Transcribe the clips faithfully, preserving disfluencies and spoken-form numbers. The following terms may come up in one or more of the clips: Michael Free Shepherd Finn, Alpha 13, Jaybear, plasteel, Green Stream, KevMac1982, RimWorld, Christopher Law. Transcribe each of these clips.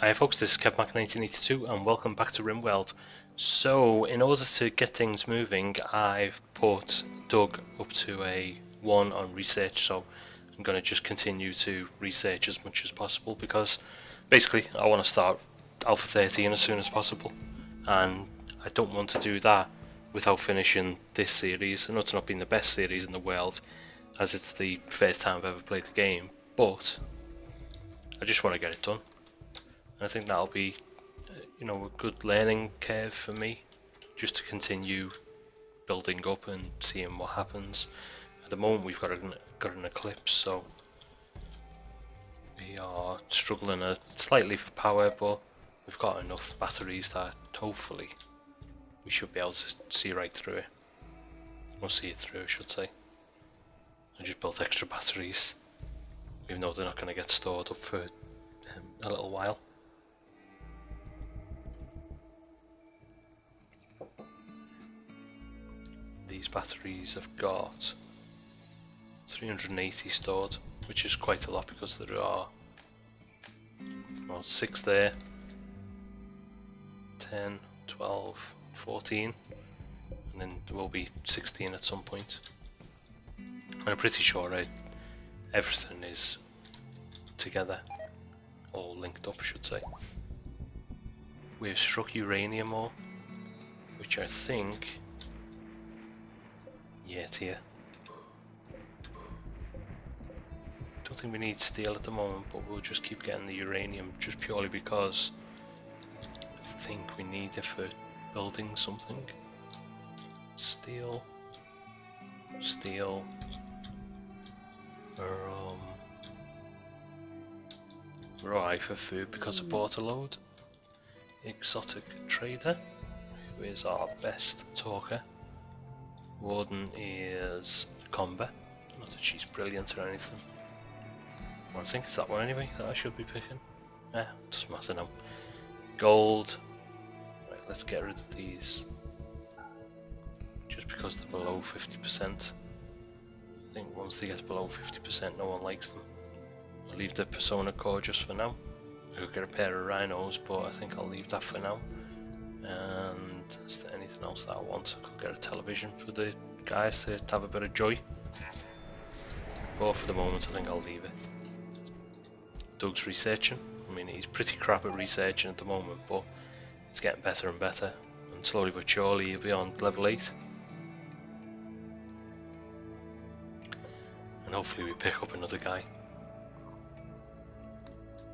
Hi folks, this is KevMac nineteen eighty-two and welcome back to RimWorld. So, in order to get things moving, I've put Doug up to a one on research, so I'm going to just continue to research as much as possible because basically I want to start Alpha thirteen as soon as possible, and I don't want to do that without finishing this series. I know it's not been the best series in the world, as it's the first time I've ever played the game, but I just want to get it done. I think that'll be, you know, a good learning curve for me, just to continue building up and seeing what happens. At the moment, we've got an got an eclipse, so we are struggling a, slightly for power, but we've got enough batteries that hopefully we should be able to see right through it. We'll see it through, I should say. I just built extra batteries, even though they're not going to get stored up for um, a little while. These batteries have got three hundred eighty stored, which is quite a lot because there are well, six there, ten, twelve, fourteen, and then there will be sixteen at some point. And I'm pretty sure I, everything is together, all linked up I should say. We've struck uranium ore, which I think Yeah, it's here. Don't think we need steel at the moment, but we'll just keep getting the uranium just purely because I think we need it for building something. Steel. Steel. We're, um, we're alright for food because I bought a load. Exotic trader, who is our best talker. Warden is Comba. Not that she's brilliant or anything. Well, I think it's that one anyway that I should be picking. Eh, doesn't matter now. Gold. Right, let's get rid of these. Just because they're below fifty percent. I think once they get below fifty percent, no one likes them. I'll leave the Persona Core just for now. I could get a pair of Rhinos, but I think I'll leave that for now. And is there anything else that I want? I could get a television for the guys to have a bit of joy, but for the moment I think I'll leave it. Doug's researching. I mean, he's pretty crap at researching at the moment, but it's getting better and better, and slowly but surely he'll be on level eight, and hopefully we pick up another guy.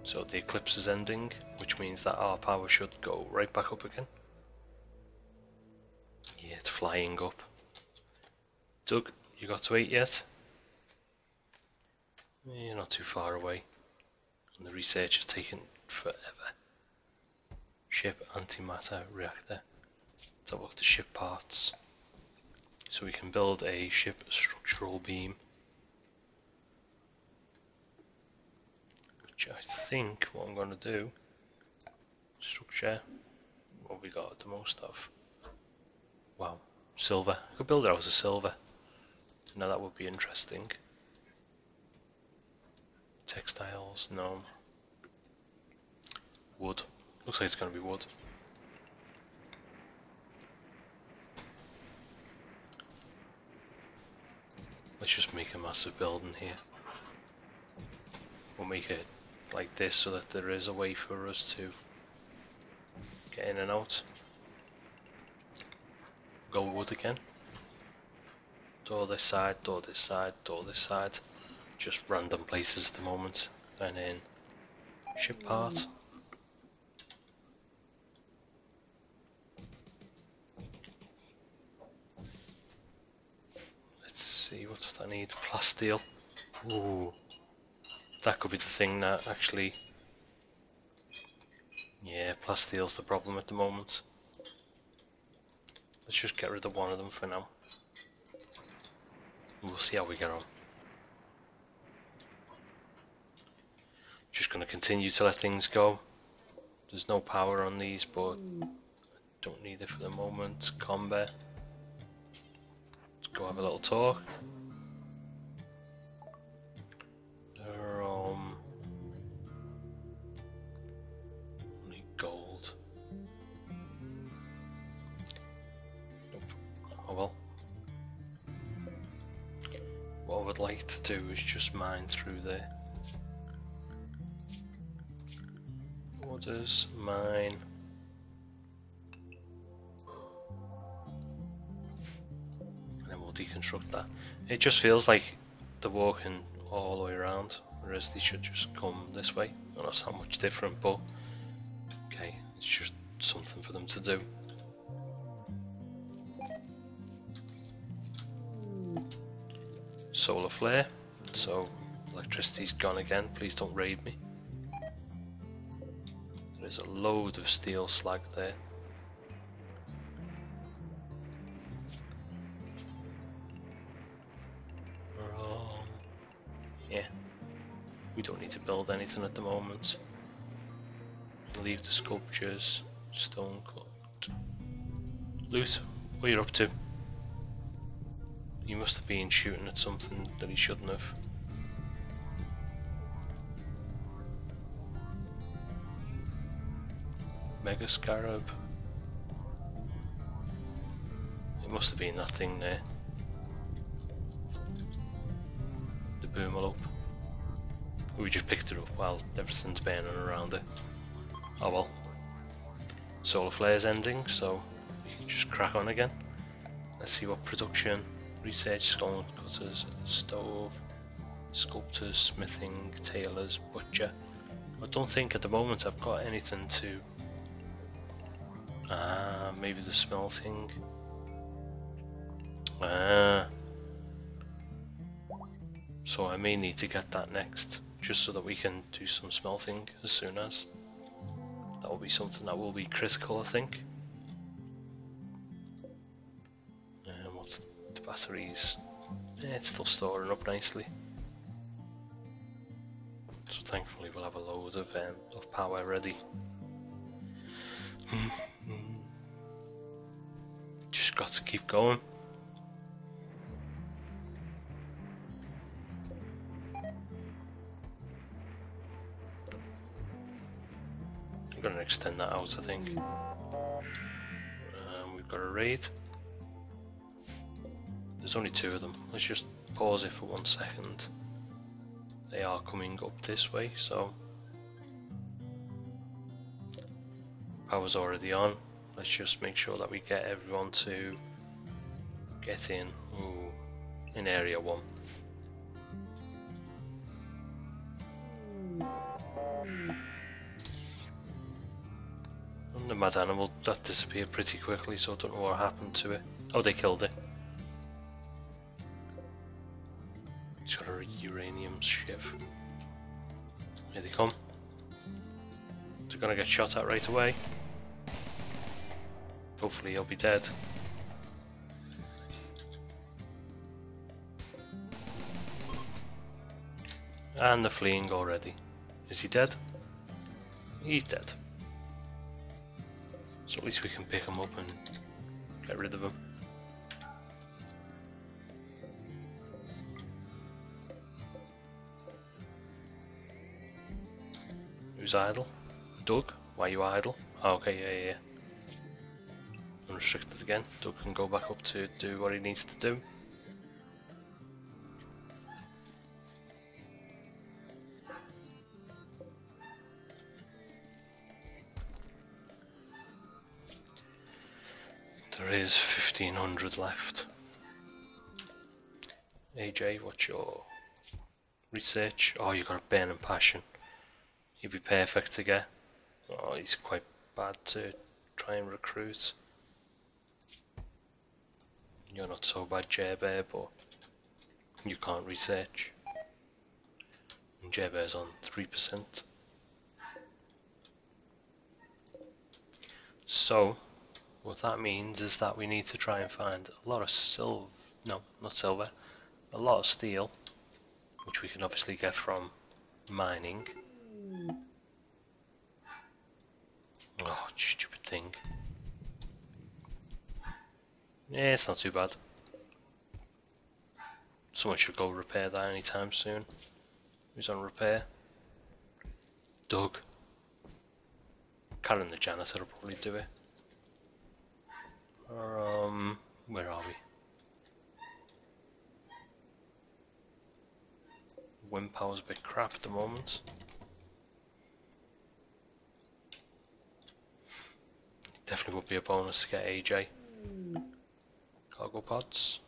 So the eclipse is ending, which means that our power should go right back up again. Yeah, it's flying up. Doug, you got to eight yet? You're not too far away. And the research is taking forever. Ship antimatter reactor. Let's have a look at the ship parts. So we can build a ship structural beam, which I think what I'm going to do. Structure. What have we got the most of? Wow, silver. I could build it out of silver. Now that would be interesting. Textiles, no. Wood. Looks like it's going to be wood. Let's just make a massive building here. We'll make it like this so that there is a way for us to get in and out. Go wood again. Door this side, door this side, door this side. Just random places at the moment. And then ship part. Let's see, what does that need? Plasteel. Ooh. That could be the thing that actually... Yeah, plasteel's the problem at the moment. Let's just get rid of one of them for now. We'll see how we get on. Just going to continue to let things go. There's no power on these, but I don't need it for the moment. Combat. Let's go have a little talk. Um, would like to do is just mine through there. Orders, mine. And then we'll deconstruct that. It just feels like they're walking all the way around, whereas they should just come this way. I don't know it's not much different, but okay, it's just something for them to do. Solar flare, so electricity's gone again, please don't raid me. There's a load of steel slag there. Yeah, we don't need to build anything at the moment. Leave the sculptures, stone cut. Loot, what are you up to? He must have been shooting at something that he shouldn't have. Mega Scarab. It must have been that thing there. The boomer up. We just picked it up while everything's burning around it. Oh well. Solar flare's ending, so we can just crack on again. Let's see what production. Research, stone cutters, stove, sculptors, smithing, tailors, butcher. I don't think at the moment I've got anything to... Ah, uh, maybe the smelting. Ah. Uh, so I may need to get that next, just so that we can do some smelting as soon as. That will be something that will be critical, I think. Batteries, yeah, it's still storing up nicely. So thankfully we'll have a load of, um, of power ready. Just got to keep going. I'm going to extend that out, I think. Um, we've got a raid. There's only two of them. Let's just pause it for one second. They are coming up this way, so power's already on. Let's just make sure that we get everyone to get in. Ooh, in area one. And the mad animal that disappeared pretty quickly, so I don't know what happened to it. Oh, they killed it. It's got a uranium shift. Here they come. They're gonna get shot at right away. Hopefully he'll be dead. And they're fleeing already. Is he dead? He's dead. So at least we can pick him up and get rid of him. Who's idle? Doug? Why are you idle? Oh, okay, yeah, yeah, yeah. Unrestricted again. Doug can go back up to do what he needs to do. There is fifteen hundred left. A J, what's your research? Oh, you got a burning passion. He'd be perfect to get. Oh, he's quite bad to try and recruit. You're not so bad, Jaybear, but you can't research. And Jaybear's on three percent. So, what that means is that we need to try and find a lot of silver. No, not silver. A lot of steel, which we can obviously get from mining. Oh, stupid thing. Yeah, it's not too bad. Someone should go repair that anytime soon. Who's on repair? Doug. Karen the janitor will probably do it. Um, where are we? wind power's a bit crap at the moment. Definitely would be a bonus to get A J. Cargo pods.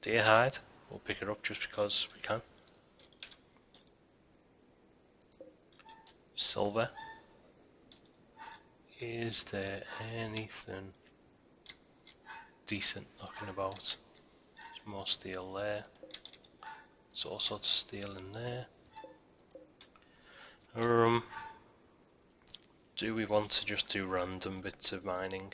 Deer hide. We'll pick it up just because we can. Silver. Is there anything decent knocking about? There's more steel there. There's all sorts of steel in there. Um, do we want to just do random bits of mining?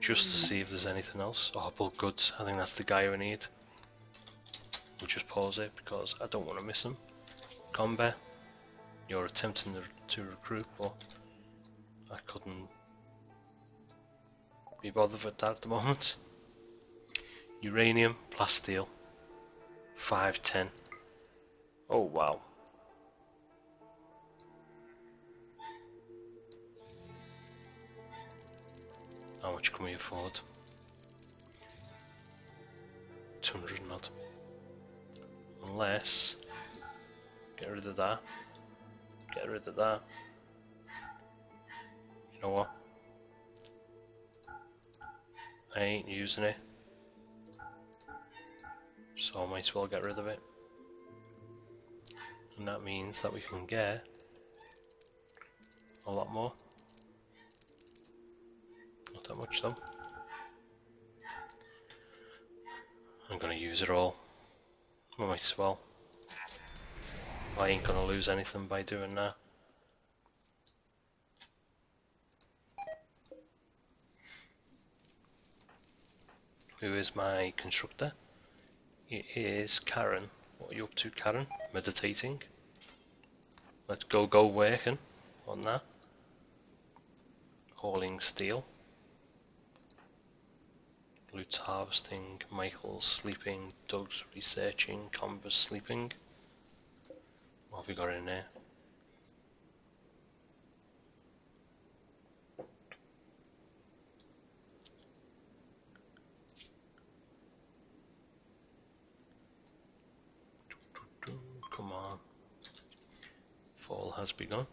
Just to see if there's anything else. Oh, bulk goods. I think that's the guy we need. We'll just pause it because I don't want to miss him. Combat. You're attempting to recruit, but I couldn't be bothered with that at the moment. Uranium, plasteel, five ten. Oh wow. How much can we afford? two hundred and odd. Unless... Get rid of that. Get rid of that. You know what? I ain't using it. So I might as well get rid of it. And that means that we can get a lot more. That much though. I'm gonna use it all. Might as well. I ain't gonna lose anything by doing that. Who is my constructor? It is Karen. What are you up to, Karen? Meditating. Let's go go working on that. Hauling steel. Loot's harvesting, Michael's sleeping, Doug's researching, Converse sleeping. What have we got in there? Come on. Fall has begun.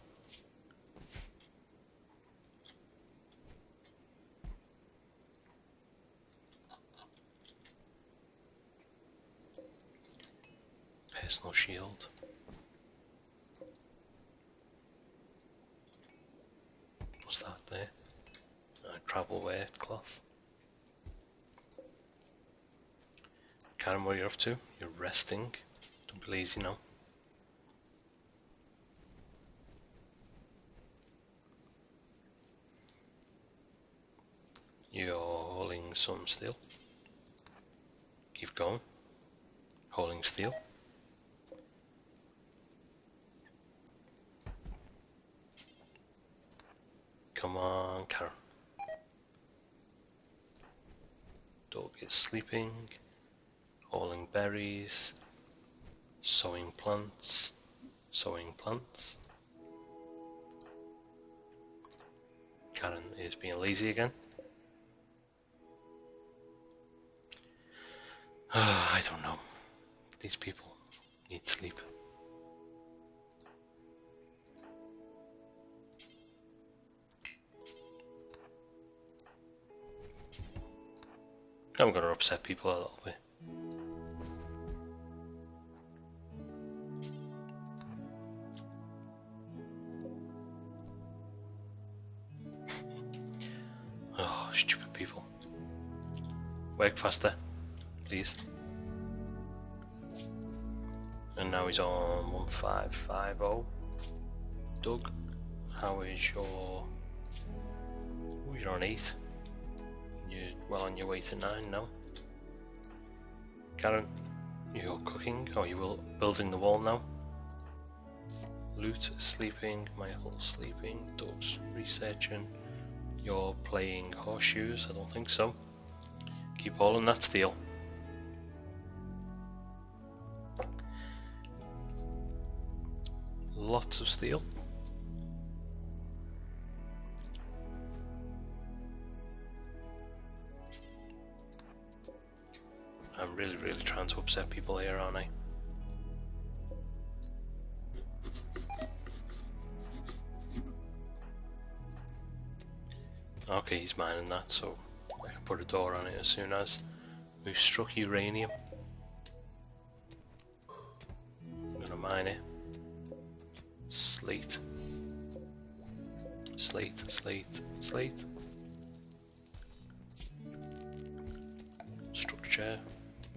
Personal shield. What's that there? Uh, travel wear cloth. Karen, what are you up to? You're resting. Don't be lazy now. You're hauling some steel. Keep going. Hauling steel. Come on, Karen. Dog is sleeping, hauling berries, sowing plants, sowing plants. Karen is being lazy again. Uh, I don't know. These people need sleep. I'm gonna upset people a little bit. Oh, stupid people. Work faster, please. And now he's on one five five zero. Doug, how is your... Oh, you're on eight. You're well on your way to nine now. Karen, you're cooking, or you will building the wall now. Loot sleeping, Michael sleeping, Doug's researching. You're playing horseshoes, I don't think so. Keep hauling that steel. Lots of steel. I'm really, really trying to upset people here, aren't I? Okay, he's mining that, so I can put a door on it as soon as we've struck uranium. I'm gonna mine it. Slate. Slate, slate, slate. Structure,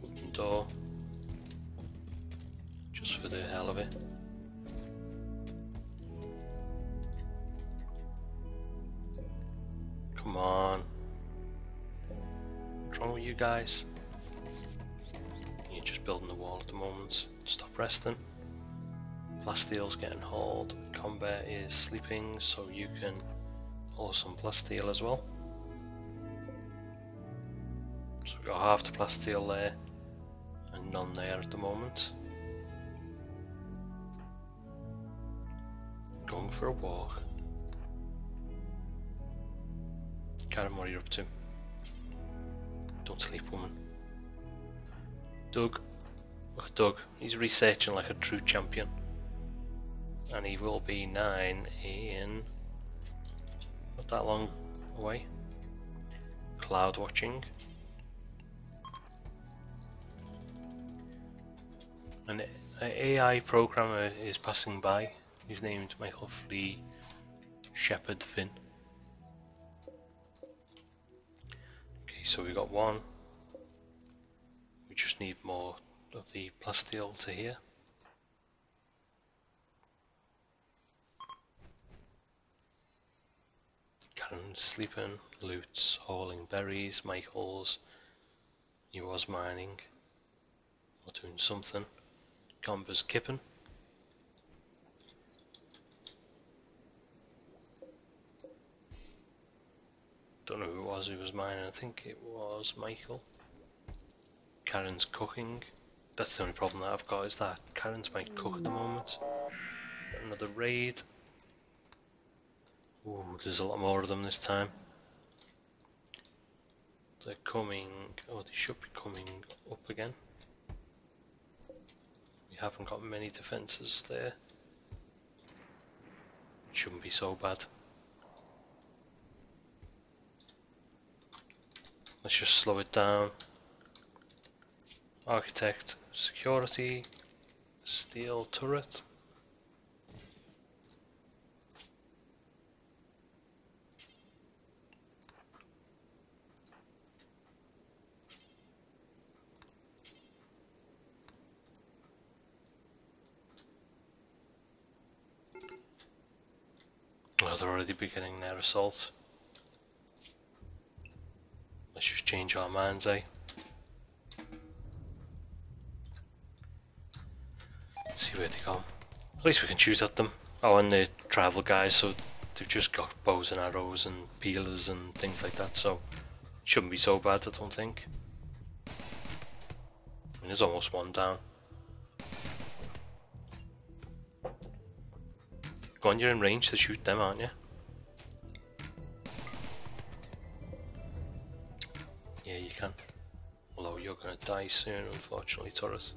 wooden door. Just for the hell of it. Come on. What's wrong with you guys? You're just building the wall at the moment. Stop resting. Plastiel's getting hauled. Combat is sleeping, so you can haul some plastiel as well. So we've got half the plastiel there and none there at the moment. Going for a walk. Karen, what are you up to? Don't sleep, woman. Doug. Look at Doug. He's researching like a true champion. And he will be nine in not that long away. Cloud watching. An A I programmer is passing by. He's named Michael Free Shepherd Finn. Okay, so we got one. We just need more of the plastiel to here. Karen sleeping, Lutz hauling berries, Michael's, he was mining or doing something. Gomba's kipping. Don't know who it was who was mining, I think it was Michael. Karen's cooking. That's the only problem that I've got is that Karen's my cook at the moment. Got another raid. Ooh, there's a lot more of them this time. They're coming, oh they should be coming up again. We haven't got many defences there. It shouldn't be so bad. Let's just slow it down. Architect, security, steel turret. They're already beginning their assault. Let's just change our minds, eh? Let's see where they go. At least we can shoot at them. Oh, and the travel guys, so they've just got bows and arrows and peelers and things like that, so it shouldn't be so bad, I don't think. I mean, there's almost one down. Go on, you're in range to shoot them, aren't you? Yeah, you can. Although you're gonna die soon, unfortunately, Torres.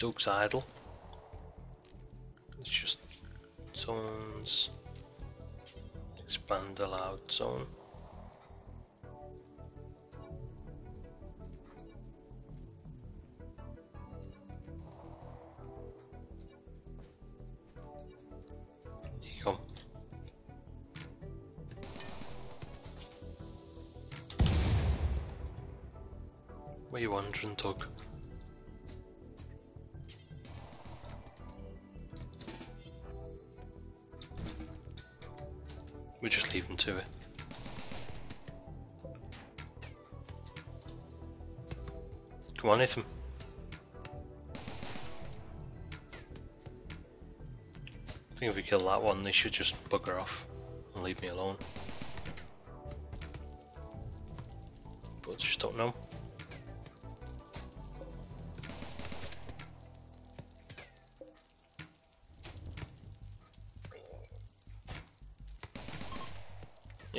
Doug's idle. It's just zones. Expand allowed zone. Where are you wandering, Doug? We just leave them to it. Come on, hit him. I think if we kill that one, they should just bugger off and leave me alone. But I just don't know.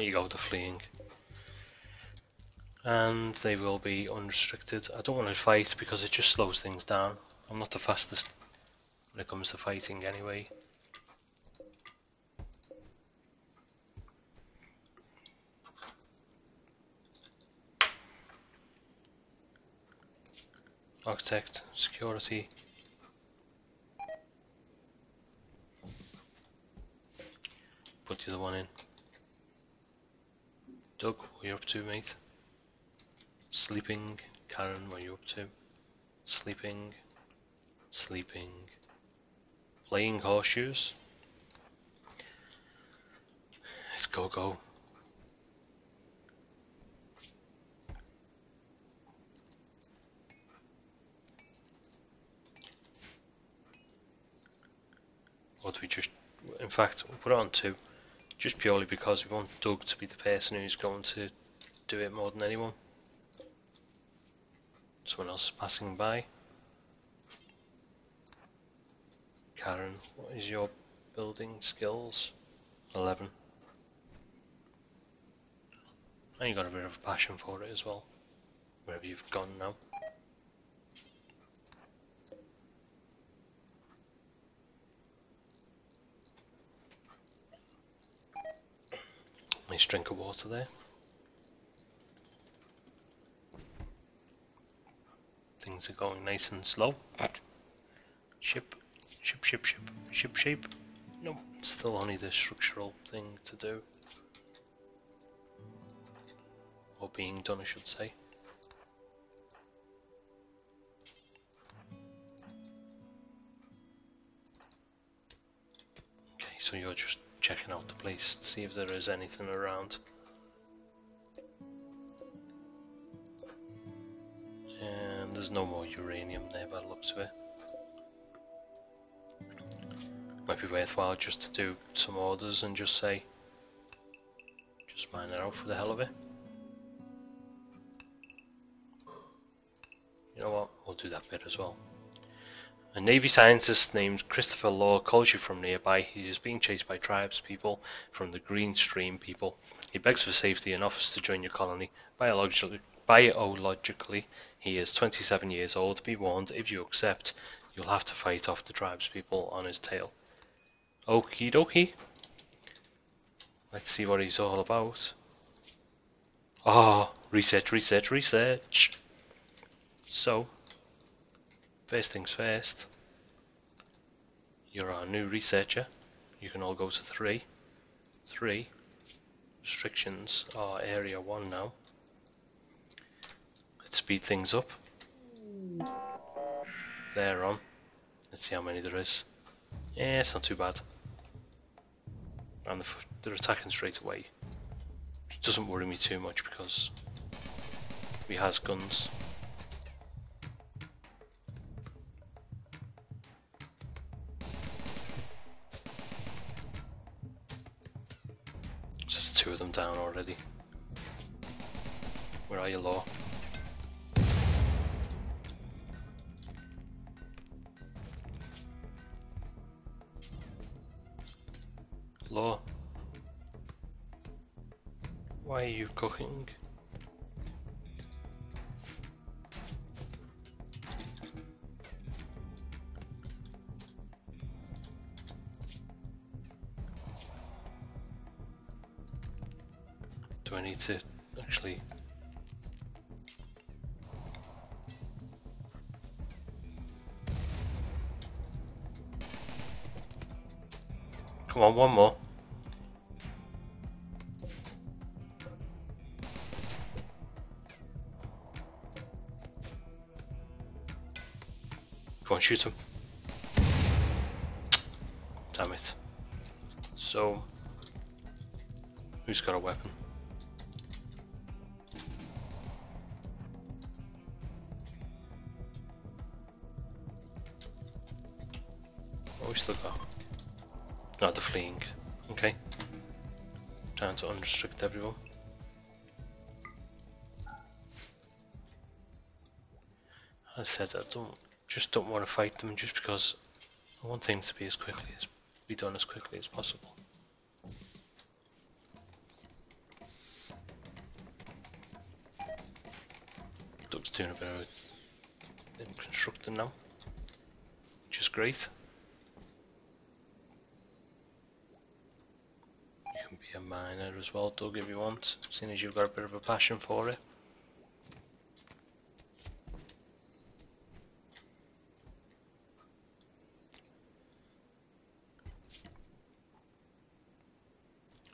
There you go, they're fleeing. And they will be unrestricted. I don't want to fight because it just slows things down. I'm not the fastest when it comes to fighting anyway. Architect, security. Put the other one in. Doug, what are you up to, mate? Sleeping. Karen, what are you up to? Sleeping. Sleeping. Playing horseshoes. Let's go, go. Or do we just, in fact, we'll put it on two, just purely because we want Doug to be the person who's going to do it more than anyone. Someone else is passing by. Karen, what is your building skills? eleven. And you've got a bit of a passion for it as well, wherever you've gone now. Nice drink of water there. Things are going nice and slow. Ship, ship, ship, ship, ship shape. Nope, still only the structural thing to do. Or being done, I should say. Okay, so you're just checking out the place to see if there is anything around. And there's no more uranium there by the looks of it. Might be worthwhile just to do some orders and just say, just mine it out for the hell of it. You know what, we'll do that bit as well. A Navy scientist named Christopher Law calls you from nearby. He is being chased by tribespeople from the Green Stream people. He begs for safety and offers to join your colony. Biologically, biologically he is twenty-seven years old. Be warned, if you accept, you'll have to fight off the tribespeople on his tail. Okie dokie. Let's see what he's all about. Ah, oh, research, research, research. So... first things first, you're our new researcher. You can all go to three. Three. Restrictions are area one now. Let's speed things up. They're on. Let's see how many there is. Yeah, it's not too bad. And the f they're attacking straight away. Which doesn't worry me too much because he has guns. Two of them down already. Where are you, Law? Law? Why are you cooking? Do I need to actually... Come on, one more. Go on, shoot him. Damn it. So... who's got a weapon? We still got. No, they're fleeing. Okay. Trying to unrestrict everyone. I said I don't just don't want to fight them just because I want things to be as quickly as be done as quickly as possible. doing a bit of them constructing now, which is great. You can be a miner as well, Doug, if you want, seeing as you've got a bit of a passion for it.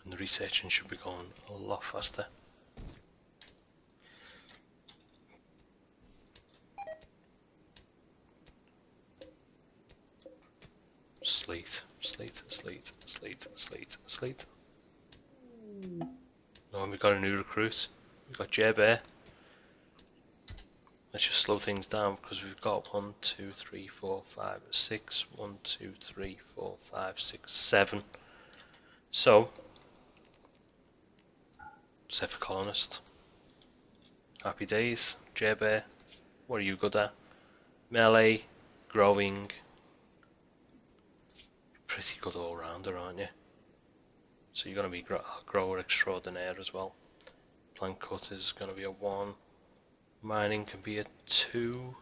And the researching should be going a lot faster. Slate, slate, slate, slate, slate, slate. Mm. No, and we got a new recruit. We got J-Bear. Let's just slow things down because we've got one, two, three, four, five, six. One, two, three, four, five, six, seven. So, set for colonist. Happy days, J-Bear. What are you good at? Melee, growing. Pretty good all-rounder, aren't you? So you're going to be gr grower extraordinaire as well. Plant cutter is going to be a one. Mining can be a two.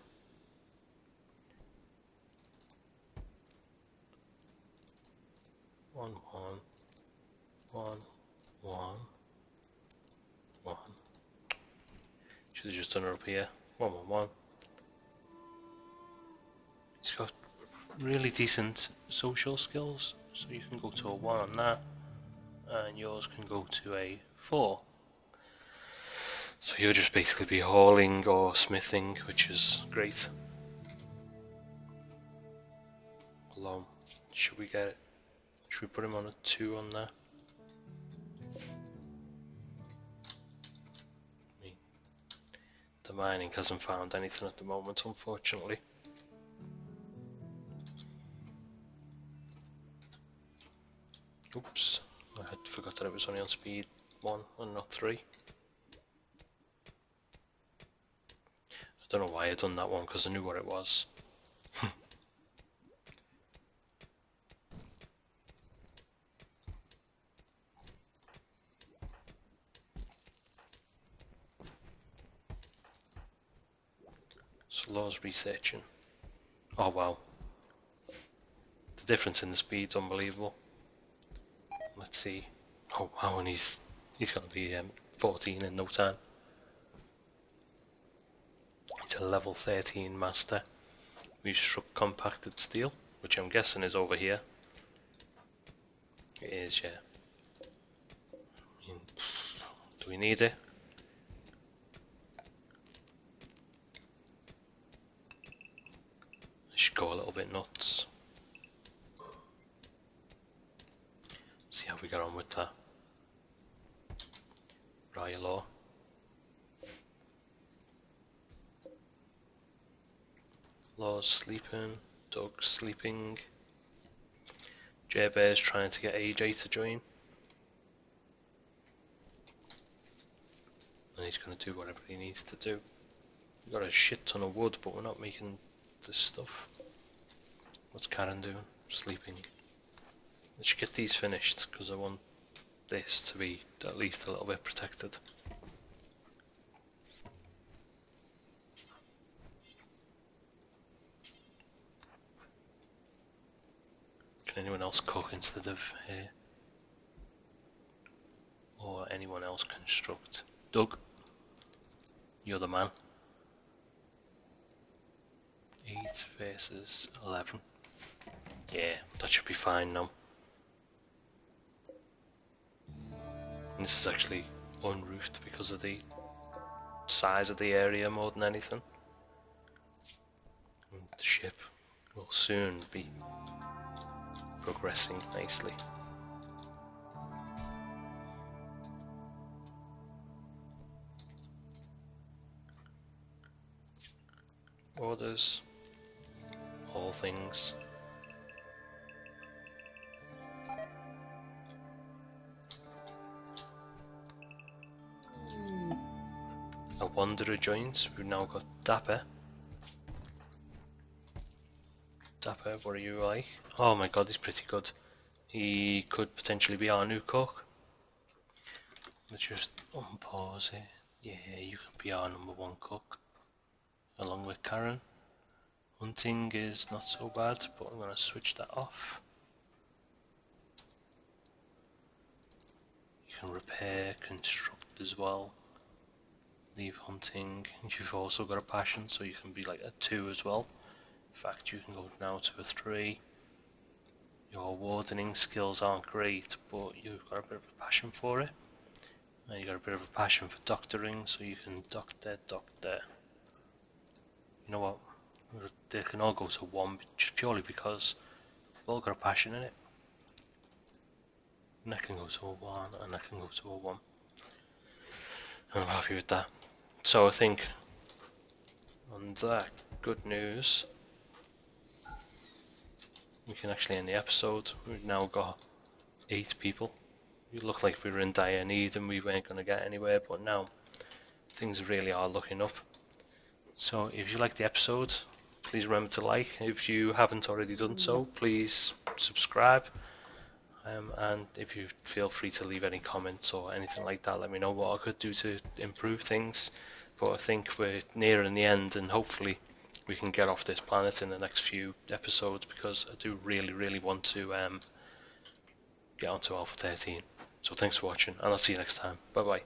One, one, one, one, one. Should have just done her up here. One, one, one. It's got really decent social skills, so you can go to a one on that, and yours can go to a four. So you'll just basically be hauling or smithing, which is great. Hold on, should we get it? Should we put him on a two on there? The mining hasn't found anything at the moment, unfortunately. Oops, I had forgot that it was only on speed one and not three. I don't know why I done that one because I knew what it was. So Law's researching. Oh wow. The difference in the speed's unbelievable. Let's see. Oh wow, and he's he's gonna be um, fourteen in no time. He's a level thirteen master. We've struck compacted steel, which I'm guessing is over here. It is, yeah. I mean, do we need it? I should go a little bit nuts. See how we get on with that. Right, Law. Law's sleeping. Doug's sleeping. J-Bear's trying to get A J to join. And he's going to do whatever he needs to do. We've got a shit ton of wood, but we're not making this stuff. What's Karen doing? Sleeping. Let's get these finished because I want this to be at least a little bit protected. Can anyone else cook instead of here? Or anyone else construct? Doug, you're the man. Eight versus eleven. Yeah, that should be fine now. And this is actually unroofed because of the size of the area more than anything. And the ship will soon be progressing nicely. Orders, all things. A Wanderer joins. We've now got Dapper. Dapper, what are you like? Oh my god, he's pretty good. He could potentially be our new cook. Let's just unpause it. Yeah, you could be our number one cook. along with Karen. Hunting is not so bad, but I'm going to switch that off. You can repair, construct as well. Leave hunting. You've also got a passion, so you can be like a two as well. In fact, you can go now to a three. Your wardening skills aren't great, but you've got a bit of a passion for it. And you've got a bit of a passion for doctoring, so you can doctor, doctor. You know what? They can all go to one, just purely because they've all got a passion in it. And I can go to a one, and I can go to a one. And I'm happy with that. So I think, on that good news, we can actually end the episode. We've now got eight people. It looked like we were in dire need and we weren't going to get anywhere, but now things really are looking up. So if you liked the episode, please remember to like. If you haven't already done so, please subscribe. Um, and if you feel free to leave any comments or anything like that, let me know what I could do to improve things. But I think we're nearing the end, and hopefully we can get off this planet in the next few episodes, because I do really, really want to um, get onto Alpha thirteen. So thanks for watching, and I'll see you next time. Bye bye.